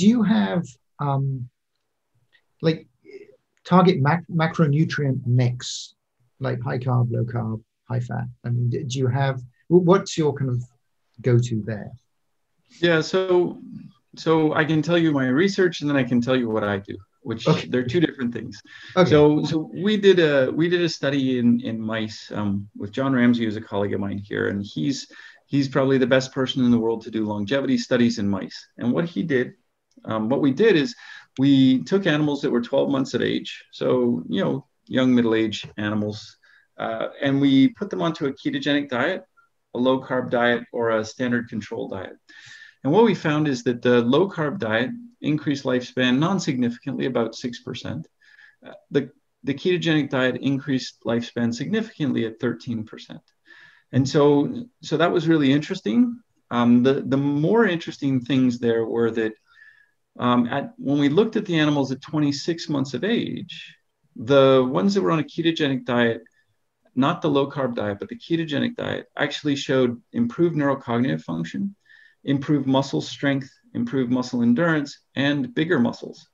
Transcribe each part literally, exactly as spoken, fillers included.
do you have um, like target mac macronutrient mix, like high carb, low carb, high fat? I mean, do you have, what's your kind of go-to there? Yeah, so so I can tell you my research, and then I can tell you what I do, which okay. they're two different things. Okay. So so we did a we did a study in in mice um, with John Ramsey, who's a colleague of mine here, and he's he's probably the best person in the world to do longevity studies in mice. And what he did, um, what we did is we took animals that were twelve months of age, so you know young middle-aged animals, uh, and we put them onto a ketogenic diet, a low carb diet, or a standard control diet. And what we found is that the low carb diet increased lifespan non-significantly, about six percent. Uh, the, the ketogenic diet increased lifespan significantly at thirteen percent. And so, so that was really interesting. Um, the, the more interesting things there were that um, at, when we looked at the animals at twenty-six months of age, the ones that were on a ketogenic diet, not the low carb diet, but the ketogenic diet, actually showed improved neurocognitive function, improved muscle strength, improved muscle endurance, and bigger muscles.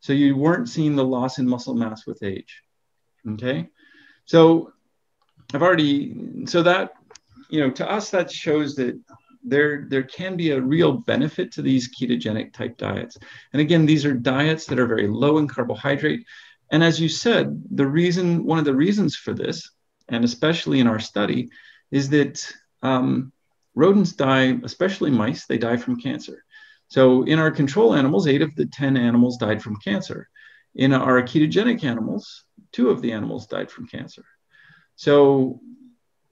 So you weren't seeing the loss in muscle mass with age. Okay. So I've already, so that, you know, to us, that shows that there, there can be a real benefit to these ketogenic type diets. And again, these are diets that are very low in carbohydrate. And as you said, the reason, one of the reasons for this, and especially in our study, is that um, rodents die, especially mice, they die from cancer. So in our control animals, eight of the ten animals died from cancer. In our ketogenic animals, two of the animals died from cancer. So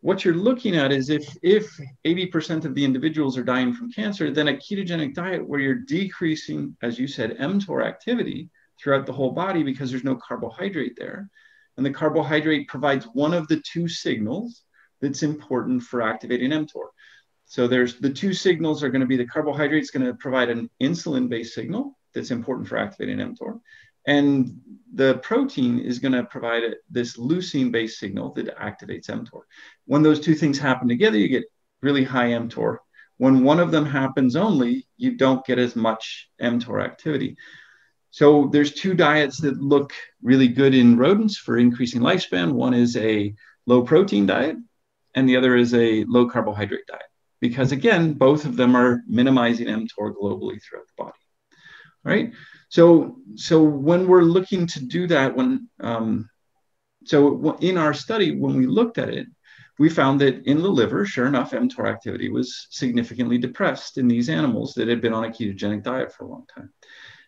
what you're looking at is if, if eighty percent of the individuals are dying from cancer, then a ketogenic diet where you're decreasing, as you said, mTOR activity throughout the whole body because there's no carbohydrate there, and the carbohydrate provides one of the two signals that's important for activating mTOR. So there's the two signals are going to be the carbohydrate's going to provide an insulin-based signal that's important for activating mTOR, and the protein is going to provide a, this leucine-based signal that activates mTOR. When those two things happen together, you get really high mTOR. When one of them happens only, you don't get as much mTOR activity. So there's two diets that look really good in rodents for increasing lifespan. One is a low protein diet and the other is a low carbohydrate diet, because again, both of them are minimizing mTOR globally throughout the body. All right. So, so when we're looking to do that, when, um, so in our study, when we looked at it, we found that in the liver, sure enough, mTOR activity was significantly depressed in these animals that had been on a ketogenic diet for a long time.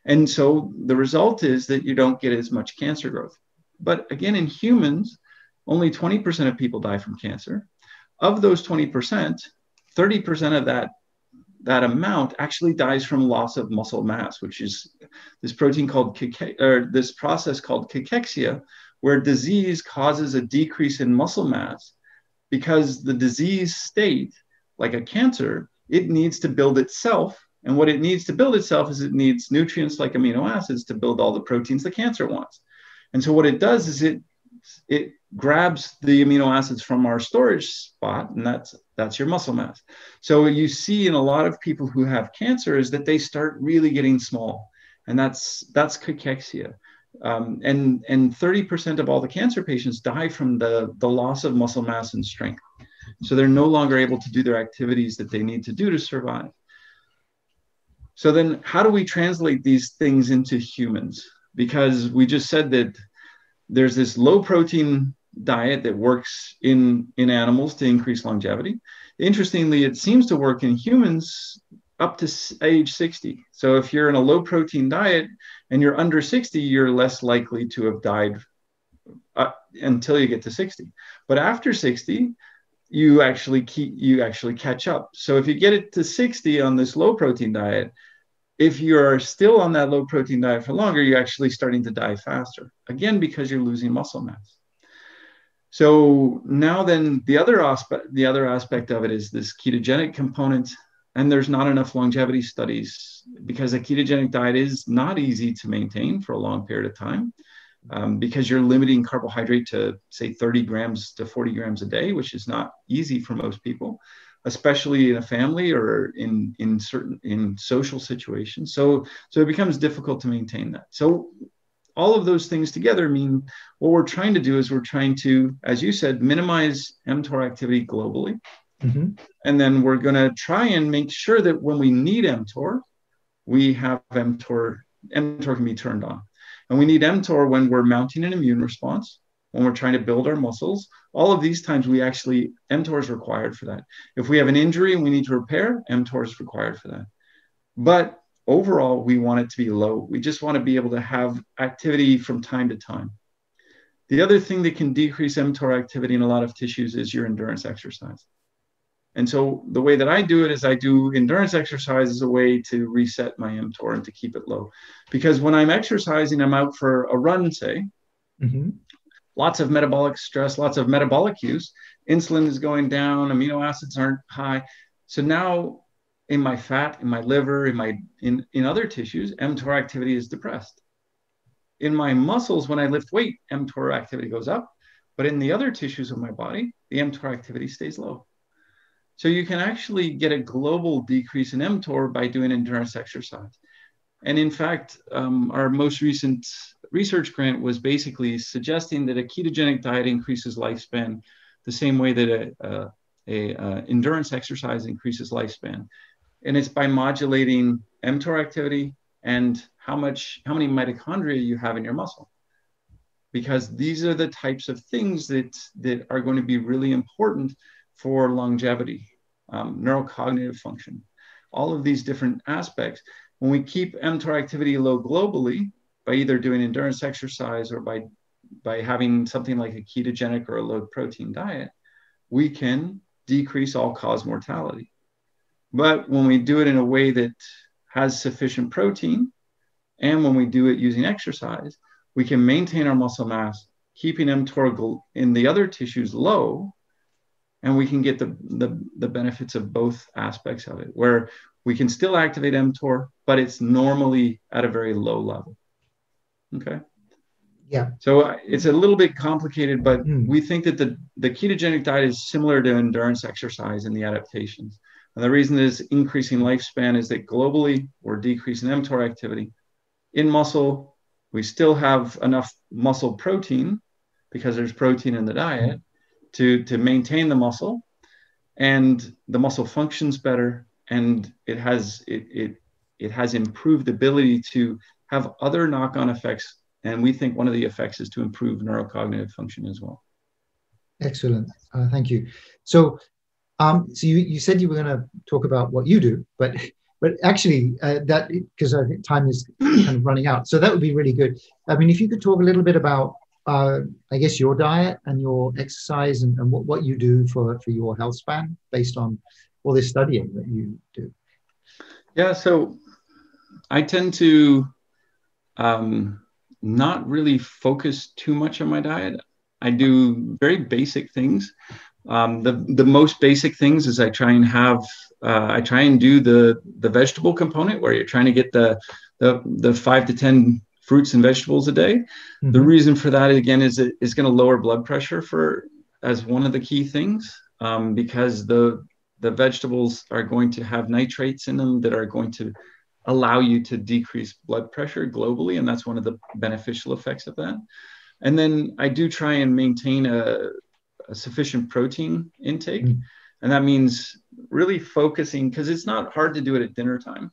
And so the result is that you don't get as much cancer growth. But again, in humans, only twenty percent of people die from cancer. Of those twenty percent, thirty percent of that, that amount actually dies from loss of muscle mass, which is this protein called, or this process called cachexia, where disease causes a decrease in muscle mass because the disease state, like a cancer, it needs to build itself. And what it needs to build itself is it needs nutrients like amino acids to build all the proteins the cancer wants. And so what it does is it, it grabs the amino acids from our storage spot, and that's, that's your muscle mass. So what you see in a lot of people who have cancer is that they start really getting small, and that's, that's cachexia. Um, and and thirty percent of all the cancer patients die from the, the loss of muscle mass and strength. So they're no longer able to do their activities that they need to do to survive. So then how do we translate these things into humans? Because we just said that there's this low protein diet that works in, in animals to increase longevity. Interestingly, it seems to work in humans up to age sixty. So if you're in a low protein diet and you're under sixty, you're less likely to have died uh, until you get to sixty. But after sixty, you actually keep, you actually catch up. So if you get it to sixty on this low protein diet, if you're still on that low protein diet for longer, you're actually starting to die faster, again, because you're losing muscle mass. So now then the other aspect, the other aspect of it is this ketogenic component, and there's not enough longevity studies because a ketogenic diet is not easy to maintain for a long period of time um, because you're limiting carbohydrate to say thirty grams to forty grams a day, which is not easy for most people. especially in a family or in in certain in social situations. So so it becomes difficult to maintain that. So all of those things together mean what we're trying to do is we're trying to, as you said, minimize mTOR activity globally. Mm-hmm. And then we're going to try and make sure that when we need mTOR, we have mTOR, mTOR can be turned on. And we need mTOR when we're mounting an immune response, when we're trying to build our muscles. All of these times we actually, mTOR is required for that. If we have an injury and we need to repair, mTOR is required for that. But overall, we want it to be low. We just want to be able to have activity from time to time. The other thing that can decrease mTOR activity in a lot of tissues is your endurance exercise. And so the way that I do it is I do endurance exercise as a way to reset my mTOR and to keep it low. Because when I'm exercising, I'm out for a run, say, mm-hmm. lots of metabolic stress, lots of metabolic use, insulin is going down, amino acids aren't high. So now in my fat, in my liver, in, my, in, in other tissues, mTOR activity is depressed. In my muscles, when I lift weight, mTOR activity goes up. But in the other tissues of my body, the mTOR activity stays low. So you can actually get a global decrease in mTOR by doing endurance exercise. And in fact, um, our most recent research grant was basically suggesting that a ketogenic diet increases lifespan the same way that a, a, a, a endurance exercise increases lifespan. And it's by modulating mTOR activity and how much, how many mitochondria you have in your muscle. Because these are the types of things that, that are going to be really important for longevity, um, neurocognitive function, all of these different aspects. When we keep mTOR activity low globally by either doing endurance exercise or by, by having something like a ketogenic or a low protein diet, we can decrease all-cause mortality. But when we do it in a way that has sufficient protein, and when we do it using exercise, we can maintain our muscle mass, keeping mTOR in the other tissues low, and we can get the, the, the benefits of both aspects of it, where we can still activate mTOR, but it's normally at a very low level. Okay? Yeah. So it's a little bit complicated, but mm. we think that the, the ketogenic diet is similar to endurance exercise in the adaptations. And the reason is increasing lifespan is that globally, we're decreasing mTOR activity. In muscle, we still have enough muscle protein because there's protein in the diet. Mm. To, to maintain the muscle, and the muscle functions better, and it has it it it has improved ability to have other knock-on effects, and we think one of the effects is to improve neurocognitive function as well. Excellent, uh, thank you. So, um, so you you said you were going to talk about what you do, but but actually uh, that because I think time is kind of running out, so that would be really good. I mean, if you could talk a little bit about. Uh, I guess your diet and your exercise and, and what, what you do for, for your health span based on all this studying that you do. Yeah, so I tend to um, not really focus too much on my diet. I do very basic things. Um, the, the most basic things is I try and have, uh, I try and do the, the vegetable component where you're trying to get the, the, the five to ten fruits and vegetables a day. Mm-hmm. The reason for that, again, is it is going to lower blood pressure for as one of the key things, um, because the the vegetables are going to have nitrates in them that are going to allow you to decrease blood pressure globally, and that's one of the beneficial effects of that. And then I do try and maintain a, a sufficient protein intake, mm-hmm. and that means really focusing, because it's not hard to do it at dinner time.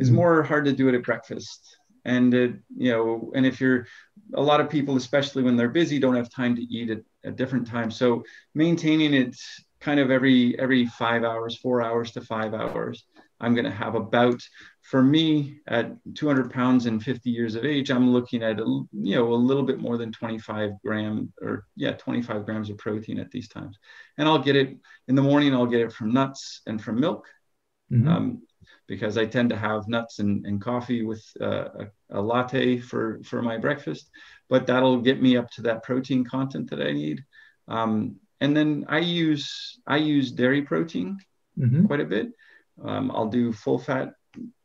It's mm-hmm. more hard to do it at breakfast. And, it, you know, and if you're, a lot of people, especially when they're busy, don't have time to eat at, at different times. So maintaining it kind of every, every five hours, four hours to five hours, I'm going to have about, for me at two hundred pounds and fifty years of age, I'm looking at, a, you know, a little bit more than twenty-five grams or yeah, twenty-five grams of protein at these times. And I'll get it in the morning. I'll get it from nuts and from milk. Mm-hmm. Um, because I tend to have nuts and, and coffee with uh, a, a latte for, for my breakfast, but that'll get me up to that protein content that I need. Um, and then I use, I use dairy protein mm-hmm. quite a bit. Um, I'll do full fat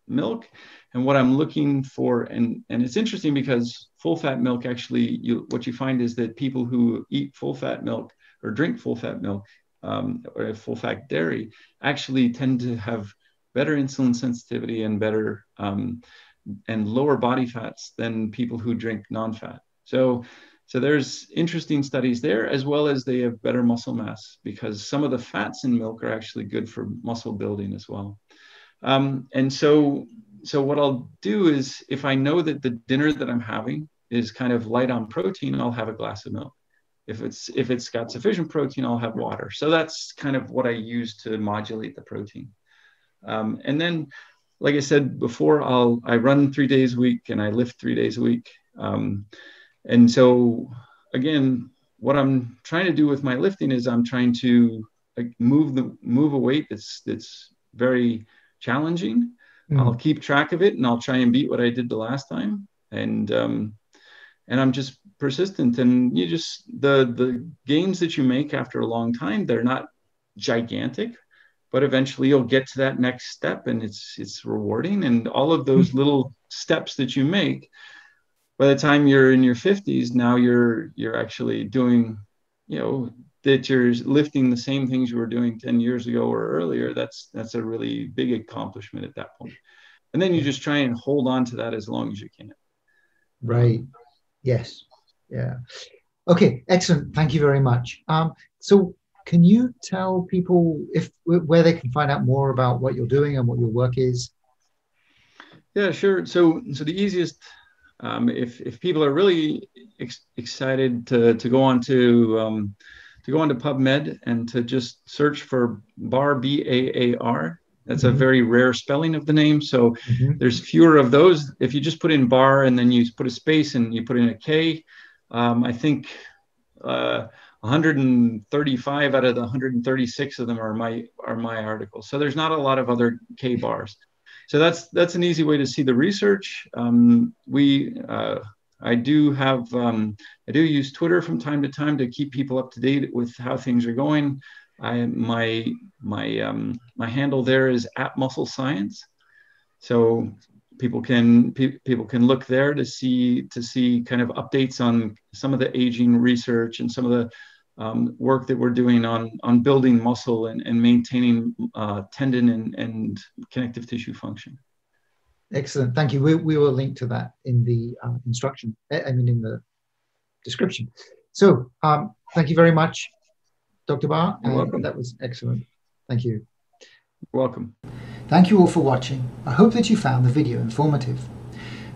milk, and what I'm looking for, and, and it's interesting because full fat milk, actually, you, what you find is that people who eat full fat milk or drink full fat milk um, or full-fat dairy actually tend to have better insulin sensitivity and better um, and lower body fats than people who drink non-fat. So, so there's interesting studies there, as well as they have better muscle mass because some of the fats in milk are actually good for muscle building as well. Um, and so, so what I'll do is, if I know that the dinner that I'm having is kind of light on protein, I'll have a glass of milk. If it's, if it's got sufficient protein, I'll have water. So that's kind of what I use to modulate the protein. Um, and then, like I said before, I'll, I run three days a week and I lift three days a week. Um, and so again, what I'm trying to do with my lifting is I'm trying to like, move the, move a weight that's, that's very challenging. Mm. I'll keep track of it and I'll try and beat what I did the last time. And, um, and I'm just persistent, and you just, the, the gains that you make after a long time, they're not gigantic, but eventually you'll get to that next step, and it's, it's rewarding. And all of those little steps that you make, by the time you're in your fifties, now you're, you're actually doing, you know, that you're lifting the same things you were doing ten years ago or earlier. That's, that's a really big accomplishment at that point. And then you just try and hold on to that as long as you can. Right. Yes. Yeah. Okay. Excellent. Thank you very much. Um, so can you tell people if where they can find out more about what you're doing and what your work is? Yeah, sure. So, so the easiest, um, if if people are really ex excited to to go on to um, to go on to PubMed and to just search for Baar, B A A R. That's mm-hmm. a very rare spelling of the name. So mm-hmm. there's fewer of those. If you just put in Baar and then you put a space and you put in a K, um, I think uh, one hundred thirty-five out of the one hundred thirty-six of them are my are my articles. So there's not a lot of other K bars. So that's that's an easy way to see the research. Um, we uh, I do have um, I do use Twitter from time to time to keep people up to date with how things are going. I, my, my, um, my handle there is at musclescience. So people can, pe people can look there to see, to see kind of updates on some of the aging research and some of the um, work that we're doing on, on building muscle and, and maintaining uh, tendon and, and connective tissue function. Excellent. Thank you. We, we will link to that in the uh, instruction, I mean, in the description. So um, thank you very much, Doctor Baar, and that was excellent. Thank you. You're welcome. Thank you all for watching. I hope that you found the video informative.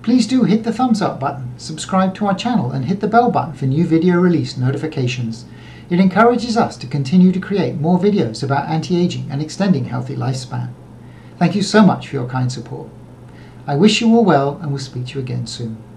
Please do hit the thumbs up button, subscribe to our channel, and hit the bell button for new video release notifications. It encourages us to continue to create more videos about anti-aging and extending healthy lifespan. Thank you so much for your kind support. I wish you all well, and will speak to you again soon.